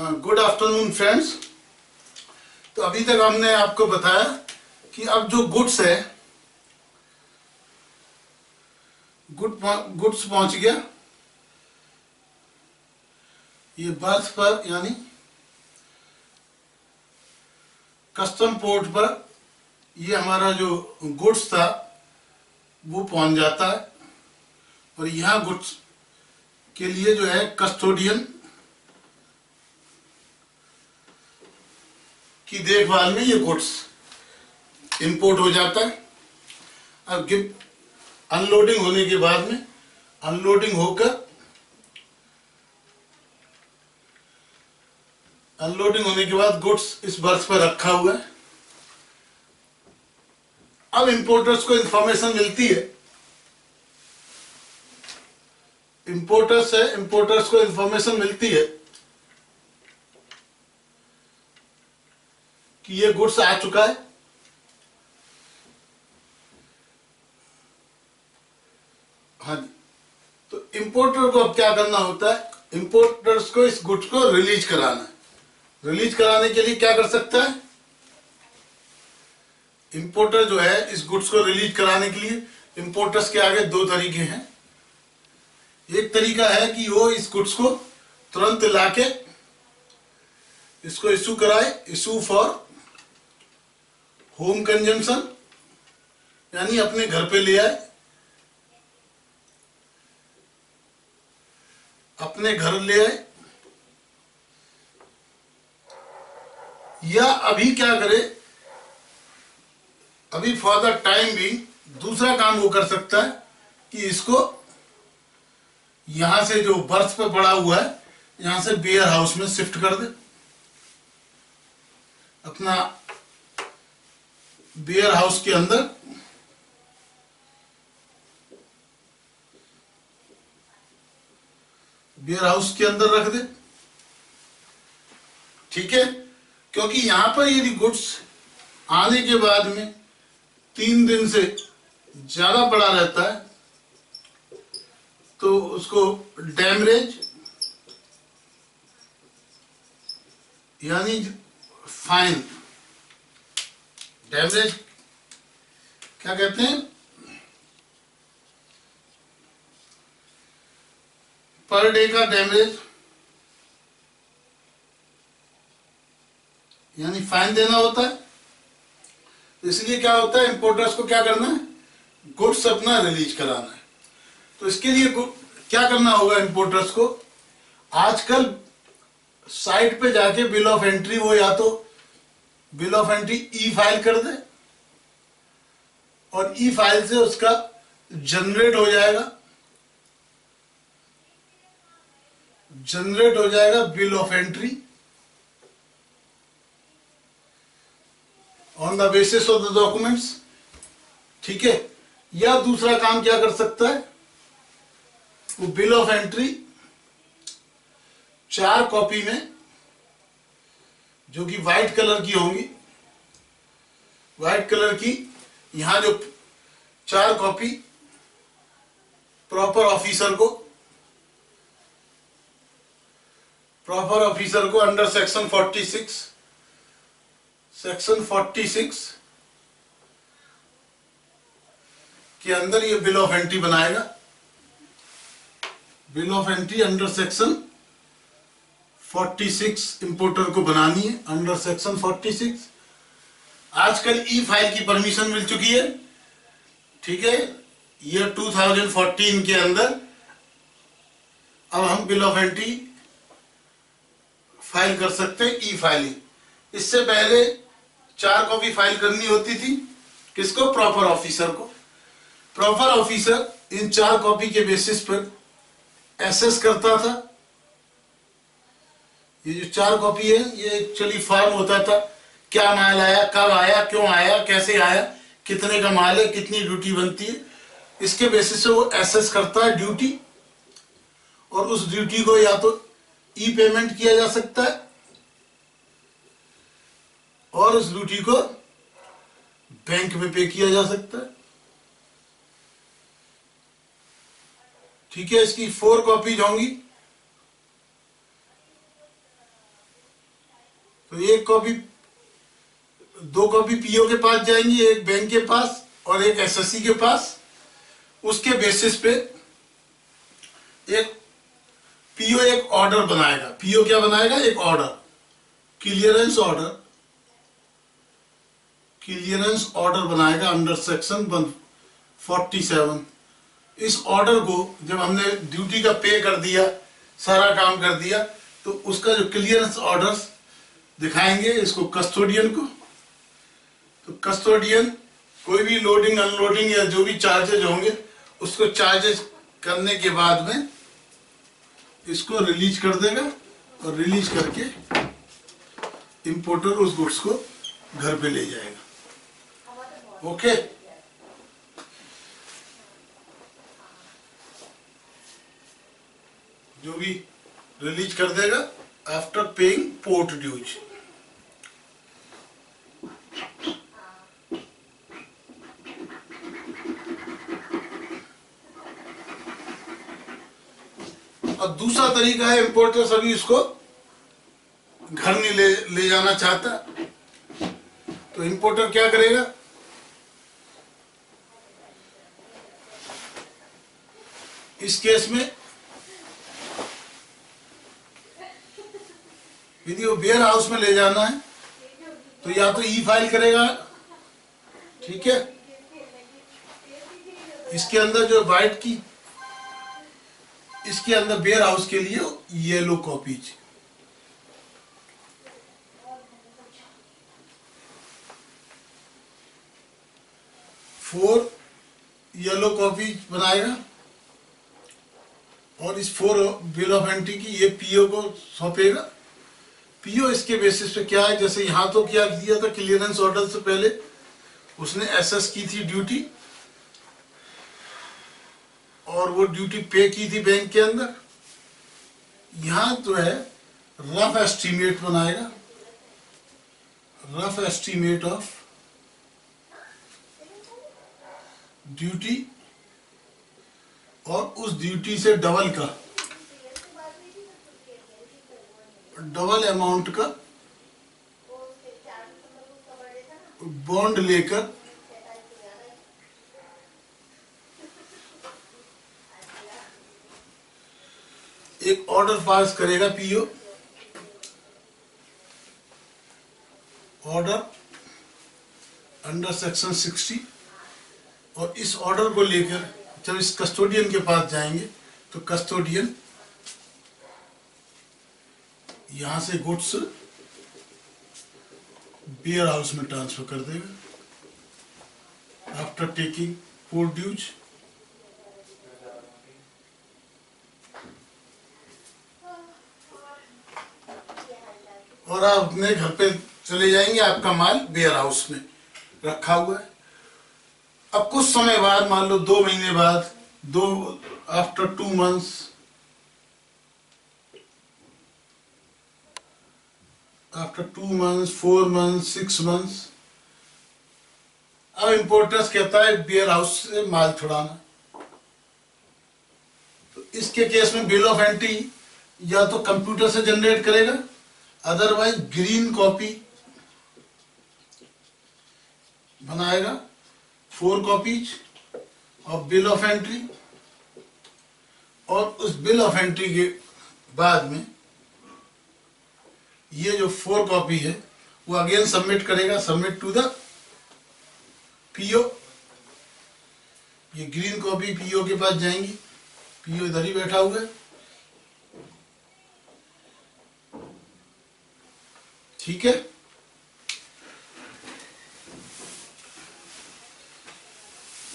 Good afternoon friends. तो अभी तक हमने आपको बताया कि अब जो गुड्स है, गुड्स पहुंच गया ये बर्थ पर, यानी कस्टम पोर्ट पर ये हमारा जो गुड्स था वो पहुंच जाता है। और यहाँ गुड्स के लिए जो है कस्टोडियन की देखभाल में ये गुड्स इंपोर्ट हो जाता है। अब अनलोडिंग होने के बाद में अनलोडिंग होकर अनलोडिंग होने के बाद गुड्स इस बर्थ पर रखा हुआ है। अब इंपोर्टर्स को इंफॉर्मेशन मिलती है, इंपोर्टर्स को इंफॉर्मेशन मिलती है कि ये गुड्स आ चुका है। हाँ जी, तो इंपोर्टर को अब क्या करना होता है, इंपोर्टर्स को इस गुड्स को रिलीज कराना है। रिलीज कराने के लिए क्या कर सकता है इंपोर्टर जो है, इस गुड्स को रिलीज कराने के लिए इंपोर्टर्स के आगे दो तरीके हैं। एक तरीका है कि वो इस गुड्स को तुरंत लाके इसको इशू कराए, इशू फॉर होम कंजम्पशन, यानी अपने घर पे ले आए, अपने घर ले आए। या अभी क्या करे, अभी फॉर द टाइम भी दूसरा काम वो कर सकता है कि इसको यहां से जो बर्थ पर पड़ा हुआ है यहां से बेयर हाउस में शिफ्ट कर दे, अपना बेयर हाउस के अंदर रख दे। ठीक है, क्योंकि यहां पर यदि गुड्स आने के बाद में 3 दिन से ज्यादा पड़ा रहता है तो उसको डैमेज यानी फाइन, डैमेज क्या कहते हैं, पर डे का डैमेज यानी फाइन देना होता है। इसलिए क्या होता है इंपोर्टर्स को क्या करना है, गुड्स अपना रिलीज कराना है। तो इसके लिए क्या करना होगा इंपोर्टर्स को, आजकल साइट पे जाके बिल ऑफ एंट्री, वो या तो bill of entry E file कर दे और ई फाइल से उसका जनरेट हो जाएगा, bill of entry on the basis of the documents. ठीक है, या दूसरा काम क्या कर सकता है, वो बिल ऑफ एंट्री 4 कॉपी में, जो कि वाइट कलर की होंगी, वाइट कलर की यहां जो 4 कॉपी प्रॉपर ऑफिसर को अंडर सेक्शन 46 के अंदर ये बिल ऑफ एंट्री बनाएगा। Bill of entry under section 46 importer को बनानी है, अंडर सेक्शन 46। आजकल ई फाइल की परमिशन मिल चुकी है। ठीक है, ईयर 2014 के अंदर अब हम बिल ऑफ एंट्री फाइल कर सकते हैं ई फाइलिंग। इससे पहले 4 कॉपी फाइल करनी होती थी, किसको, प्रॉपर ऑफिसर को। प्रॉपर ऑफिसर इन 4 कॉपी के बेसिस पर एसेस करता था। ये जो 4 कॉपी है ये एक्चुअली फॉर्म होता था, क्या माल आया, कब आया, क्यों आया, कैसे आया, कितने का माल है, कितनी ड्यूटी बनती है, इसके बेसिस से वो एसेस करता है ड्यूटी। और उस ड्यूटी को या तो ई पेमेंट किया जा सकता है और उस ड्यूटी को बैंक में पे किया जा सकता है। ठीक है, इसकी 4 कॉपीज होंगी कॉपी, दो कॉपी पीओ के पास जाएंगी, एक बैंक के पास और एक एसएससी के पास। उसके बेसिस पे एक पीओ एक ऑर्डर बनाएगा। पीओ क्या बनाएगा? एक order, clearance order, clearance order बनाएगा अंडर सेक्शन 147। इस ऑर्डर को जब हमने ड्यूटी का पे कर दिया, सारा काम कर दिया, तो उसका जो क्लियरेंस ऑर्डर दिखाएंगे इसको कस्टोडियन को। तो कस्टोडियन कोई भी लोडिंग अनलोडिंग या जो भी चार्जेज होंगे उसको चार्जेज करने के बाद में इसको रिलीज कर देगा और रिलीज करके इंपोर्टर उस गुड्स को घर पे ले जाएगा। ओके, जो भी रिलीज कर देगा आफ्टर पेइंग पोर्ट ड्यूज। और दूसरा तरीका है, इंपोर्टर सभी इसको घर नहीं ले जाना चाहता, तो इंपोर्टर क्या करेगा? इस केस में यदि वो वेयर हाउस में ले जाना है तो या तो ई फाइल करेगा, ठीक है, इसके अंदर जो वाइट की, इसके अंदर वेयर हाउस के लिए yellow copies, four yellow copies बनाएगा और इस फोर बिल ऑफ एंट्री की ये पीओ को सौंपेगा। पीओ इसके बेसिस पे क्या है, जैसे यहाँ तो क्या दिया था, क्लियरेंस ऑर्डर से पहले उसने एसएस की थी ड्यूटी और वो ड्यूटी पे की थी बैंक के अंदर। यहाँ तो है रफ एस्टीमेट बनाएगा, रफ एस्टीमेट ऑफ ड्यूटी और उस ड्यूटी से डबल का, डबल अमाउंट का बॉन्ड लेकर एक ऑर्डर पास करेगा पीओ। ऑर्डर अंडर सेक्शन 60, और इस ऑर्डर को लेकर जब इस कस्टोडियन के पास जाएंगे तो कस्टोडियन यहां से गुड्स वेयर हाउस में ट्रांसफर कर देगा आफ्टर टेकिंग पोर्ट ड्यूज। और आप अपने घर पे चले जाएंगे, आपका माल वेयर हाउस में रखा हुआ है। अब कुछ समय बाद, मान लो 2 महीने बाद, after 2 months, after 2 months, 4 months, 6 months, अब इंपोर्टर्स कहता है वेयर हाउस से माल छुड़ाना। तो इसके केस में बिल ऑफ एंट्री या तो कंप्यूटर से जनरेट करेगा, अदरवाइज ग्रीन कॉपी बनाएगा, 4 copies of bill of entry, और उस बिल ऑफ एंट्री के बाद में ये जो 4 कॉपी है वो अगेन सबमिट करेगा, सबमिट टू द पीओ। ये ग्रीन कॉपी पीओ के पास जाएंगी, पीओ इधर ही बैठा हुआ है, ठीक है।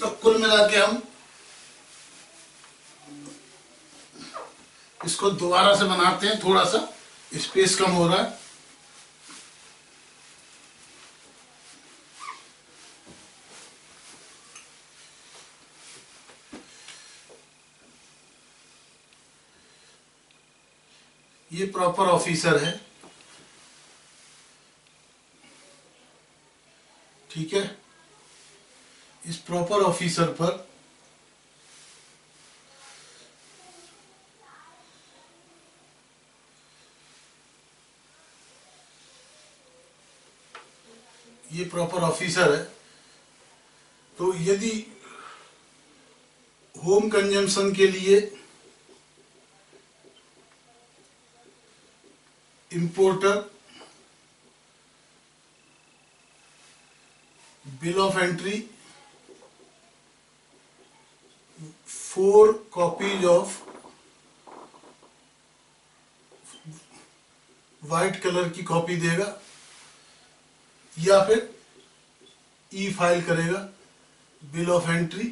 तो कुल मिला के हम इसको दोबारा से बनाते हैं, थोड़ा सा स्पेस कम हो रहा है। ये प्रॉपर ऑफिसर है, ठीक है। इस प्रॉपर ऑफिसर पर ये प्रॉपर ऑफिसर है, तो यदि होम कंजम्पशन के लिए importer bill of entry 4 copies of white colour की कॉपी देगा या फिर ई फाइल करेगा बिल ऑफ एंट्री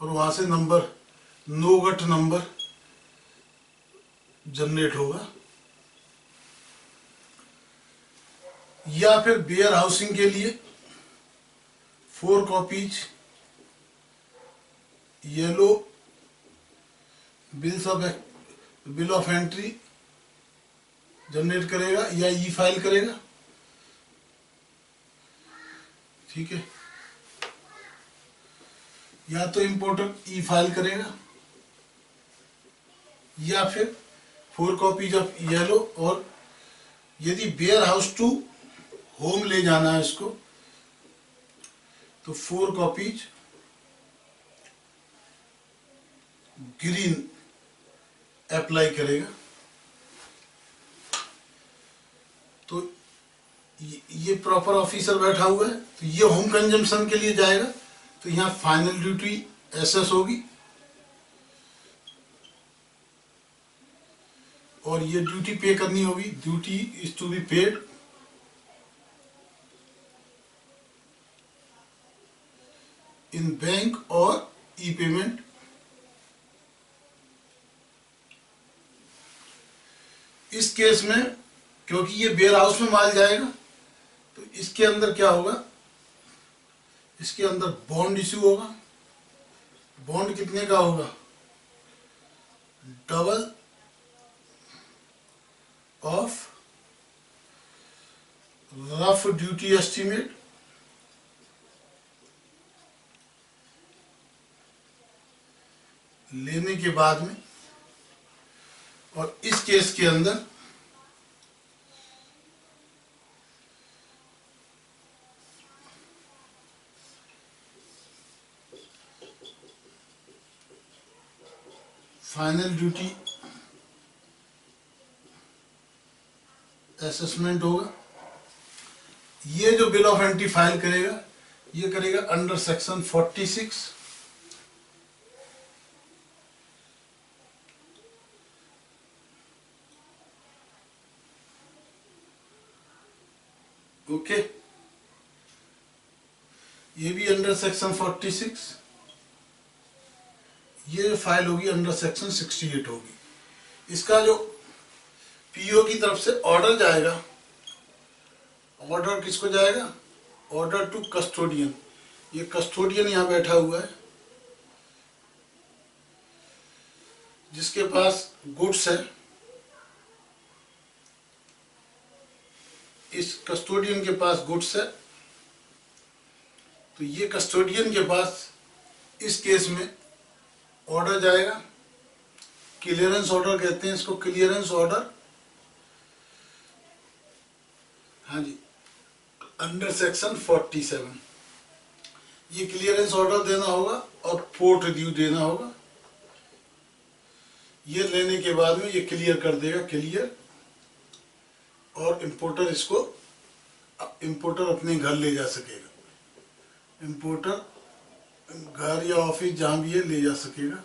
और वहां से नंबर नोगट नंबर जनरेट होगा, या फिर वेयर हाउसिंग के लिए 4 copies yellow bill of entry generate करेगा या ई फाइल करेगा। ठीक है, या तो इंपोर्टर ई फाइल करेगा या फिर 4 copies ऑफ येलो, और यदि वेयर हाउस टू होम ले जाना है इसको तो 4 copies ग्रीन अप्लाई करेगा। तो ये प्रॉपर ऑफिसर बैठा हुआ है तो ये होम कंजम्पशन के लिए जाएगा, तो यहाँ फाइनल ड्यूटी एसएस होगी और ये ड्यूटी पे करनी होगी, duty is to be paid in bank और ई पेमेंट। इस केस में क्योंकि ये वेयर हाउस में माल जाएगा तो इसके अंदर क्या होगा, इसके अंदर बॉन्ड इश्यू होगा। बॉन्ड कितने का होगा, double of rough duty estimate लेने के बाद में, और इस केस के अंदर फाइनल ड्यूटी असेसमेंट होगा। ये जो बिल ऑफ एंट्री फाइल करेगा ये करेगा अंडर सेक्शन 46 ओके, ये भी अंडर सेक्शन 46, ये फाइल होगी अंडर सेक्शन 68 होगी। इसका जो पीओ की तरफ से ऑर्डर जाएगा, ऑर्डर किसको जाएगा, ऑर्डर टू कस्टोडियन। ये कस्टोडियन यहाँ बैठा हुआ है जिसके पास गुड्स है, इस कस्टोडियन के पास गुड्स है, तो ये कस्टोडियन के पास इस केस में ऑर्डर जाएगा, क्लियरेंस ऑर्डर कहते हैं इसको, क्लियरेंस ऑर्डर, हाँ जी, अंडर सेक्शन 47। ये क्लियरेंस ऑर्डर देना होगा और पोर्ट ड्यू देना होगा। ये लेने के बाद में ये क्लियर कर देगा, क्लियर, और इंपोर्टर इसको, इंपोर्टर अपने घर ले जा सकेगा, इंपोर्टर घर या ऑफिस जहां भी ये ले जा सकेगा।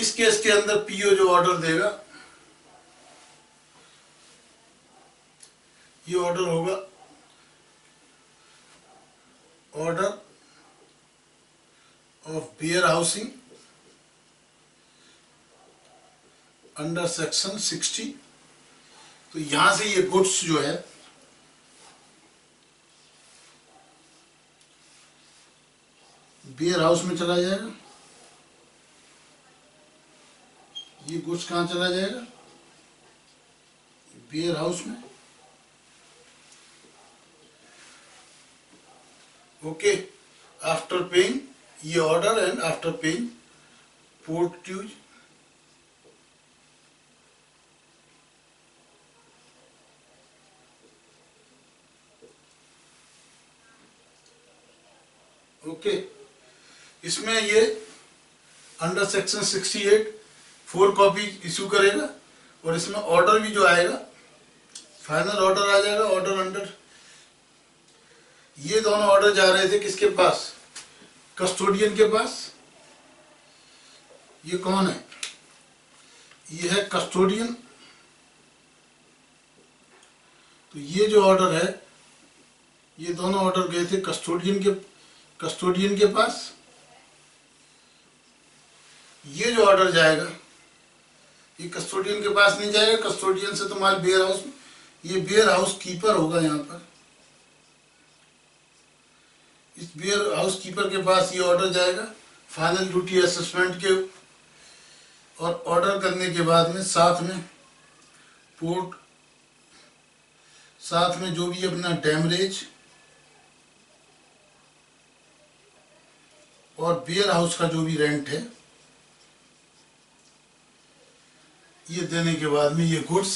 इस केस के अंदर पीओ जो ऑर्डर देगा ये ऑर्डर होगा order of warehousing under section 60। तो यहां से ये गुड्स जो है वेयर हाउस में चला जाएगा, ये गुड्स कहाँ चला जाएगा, वेयर हाउस में। ओके, आफ्टर पेइंग ये order and after paying port dues, okay, इसमें ये अंडर सेक्शन 68 4 कॉपी इश्यू करेगा और इसमें ऑर्डर भी जो आएगा फाइनल ऑर्डर आ जाएगा। ऑर्डर अंडर ये दोनों ऑर्डर जा रहे थे किसके पास, कस्टोडियन के पास। ये कौन है, ये है कस्टोडियन। तो ये जो ऑर्डर है ये दोनों ऑर्डर गए थे कस्टोडियन के पास। ये जो ऑर्डर जाएगा ये कस्टोडियन के पास नहीं जाएगा, कस्टोडियन से तो माल वेयर हाउस, ये वेयर हाउस कीपर होगा। यहाँ पर इस वेयर हाउस कीपर के पास ये ऑर्डर जाएगा फाइनल ड्यूटी असेसमेंट के, और ऑर्डर करने के बाद में साथ में पोर्ट, साथ में जो भी अपना डैमरेज और वेयर हाउस का जो भी रेंट है ये देने के बाद में ये गुड्स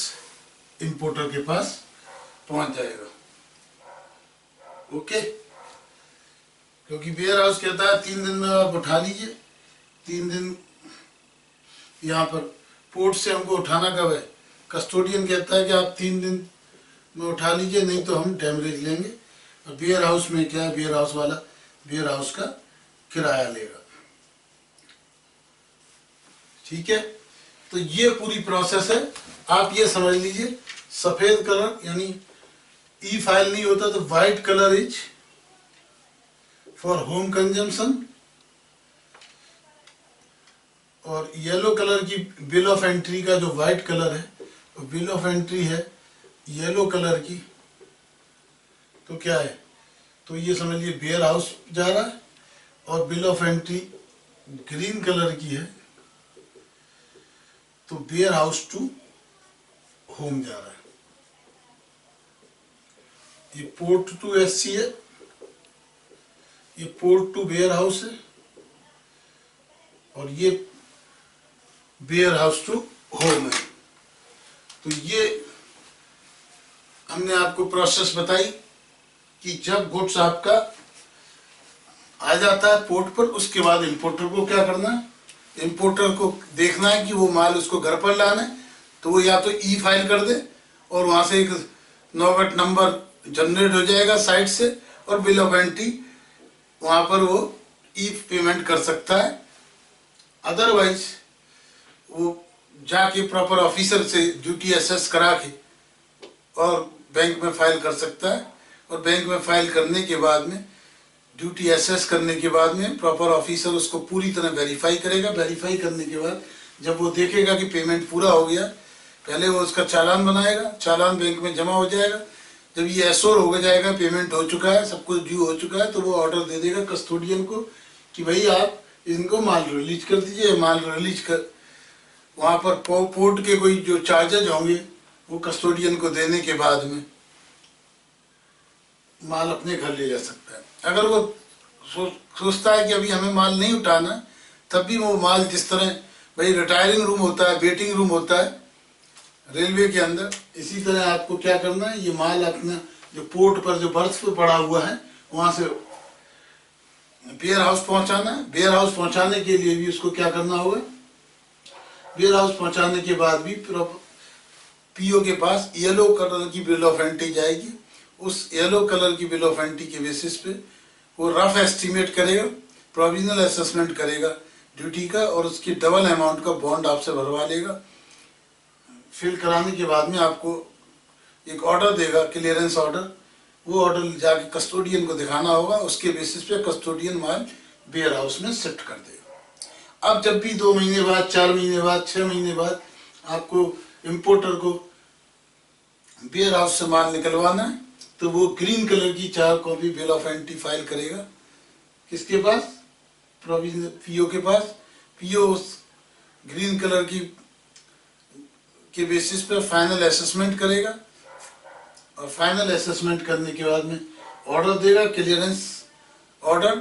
इंपोर्टर के पास पहुंच जाएगा। ओके, क्योंकि वेयर हाउस कहता है 3 दिन में आप उठा लीजिए। 3 दिन यहाँ पर पोर्ट से हमको उठाना कब है, कस्टोडियन कहता है कि आप 3 दिन में उठा लीजिए नहीं तो हम डैमरेज लेंगे। और वेयर हाउस में क्या है, वेयर हाउस वाला वेयर हाउस का किराया लेगा। ठीक है, तो ये पूरी प्रोसेस है। आप ये समझ लीजिए, सफेद कलर यानी ई फाइल नहीं होता तो white colour is for home consumption, और येलो कलर की बिल ऑफ एंट्री का जो वाइट कलर है तो बिल ऑफ एंट्री है येलो कलर की। तो क्या है, तो ये समझिए वेयर हाउस जा रहा है, और bill of entry green colour की है तो वेयर हाउस टू होम जा रहा है। ये पोर्ट टू एससी है, ये पोर्ट टू वेयर हाउस है, और ये वेयर हाउस टू होम है। तो ये हमने आपको प्रोसेस बताई कि जब गुड्स आपका आ जाता है पोर्ट पर उसके बाद इंपोर्टर को क्या करना है, इंपोर्टर को देखना है कि वो माल उसको घर पर लाना है तो वो या तो ई फाइल कर दे और वहां से एक नौगट नंबर जनरेट हो जाएगा साइट से, और बिल ऑफ एंट्री वहां पर वो ई पेमेंट कर सकता है। अदरवाइज वो जाके प्रॉपर ऑफिसर से ड्यूटी एसेस करा के और बैंक में फाइल कर सकता है, और बैंक में फाइल करने के बाद में ड्यूटी एसेस करने के बाद में प्रॉपर ऑफिसर उसको पूरी तरह वेरीफाई करेगा। वेरीफाई करने के बाद जब वो देखेगा कि पेमेंट पूरा हो गया, पहले वो उसका चालान बनाएगा, चालान बैंक में जमा हो जाएगा। जब ये एश्योर हो जाएगा पेमेंट हो चुका है, सब कुछ ड्यू हो चुका है, तो वो ऑर्डर दे देगा कस्टोडियन को कि भाई आप इनको माल रिलीज कर दीजिए। माल रिलीज कर वहाँ पर पोर्ट के कोई जो चार्जेज होंगे वो कस्टोडियन को देने के बाद में माल अपने घर ले जा सकता है। अगर वो सोचता है कि अभी हमें माल नहीं उठाना, तब भी वो माल जिस तरह भाई रिटायरिंग रूम होता है, वेटिंग रूम होता है रेलवे के अंदर, इसी तरह आपको क्या करना है, ये माल अपना जो पोर्ट पर जो बर्थ पर पड़ा हुआ है वहाँ से वेयर हाउस पहुँचाना है। वेयर हाउस पहुँचाने के लिए भी उसको क्या करना होगा, वेयर हाउस पहुँचाने के बाद भी पीओ के पास येलो कलर की बिल ऑफ एंट्री जाएगी। उस येलो कलर की बिल ऑफ एंट्री के बेसिस पे वो रफ एस्टीमेट करेगा, प्रोविजनल असेसमेंट करेगा ड्यूटी का, और उसकी डबल अमाउंट का बॉन्ड आपसे भरवा लेगा। फिल कराने के बाद में आपको एक ऑर्डर देगा, क्लियरेंस ऑर्डर। वो ऑर्डर जाके कस्टोडियन को दिखाना होगा, उसके बेसिस पे कस्टोडियन माल वेयर हाउस में शिफ्ट कर देगा। अब जब भी 2 महीने बाद, 4 महीने बाद, 6 महीने बाद आपको इम्पोर्टर को वेयर हाउस से माल निकलवाना है तो वो ग्रीन कलर की 4 copy bill of entry file करेगा किसके पास, प्रोविजनल पीओ के पास। पीओ उस ग्रीन कलर की के बेसिस पर फाइनल असेसमेंट करेगा, और फाइनल असेसमेंट करने के बाद में ऑर्डर देगा, क्लियरेंस ऑर्डर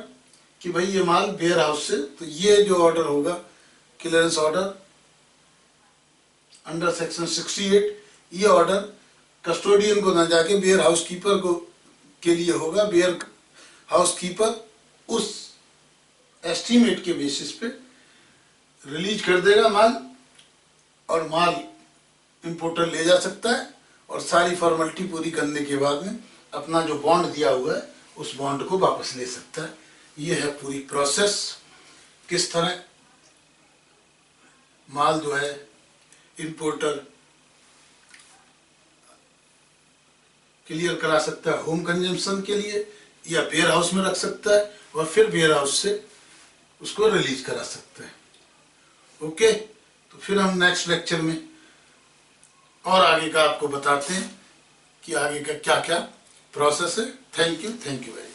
कि भाई ये माल वेयर हाउस से, तो ये जो ऑर्डर होगा क्लियरेंस ऑर्डर अंडर सेक्शन 68, ये ऑर्डर कस्टोडियन को ना जाके वेयर हाउस कीपर को के लिए होगा। वेयर हाउस कीपर उस एस्टीमेट के बेसिस पे रिलीज कर देगा माल, और माल इंपोर्टर ले जा सकता है और सारी फॉर्मेलिटी पूरी करने के बाद में अपना जो बॉन्ड दिया हुआ है उस बॉन्ड को वापस ले सकता है। यह है पूरी प्रोसेस, किस तरह माल जो है इंपोर्टर क्लियर करा सकता है होम कंजम्पशन के लिए या वेयर हाउस में रख सकता है और फिर वेयर हाउस से उसको रिलीज करा सकता है। ओके, तो फिर हम नेक्स्ट लेक्चर में और आगे का आपको बताते हैं कि आगे का क्या क्या प्रोसेस है। Thank you very much.